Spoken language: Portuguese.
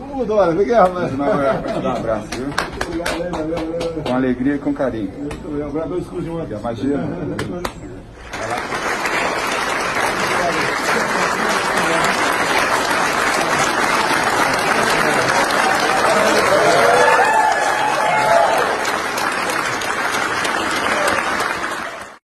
Vamos, Dora, obrigado. Dá um abraço, viu? Obrigado, valeu. Com alegria e com carinho. Muito bem, um abraço exclusivo. Imagina.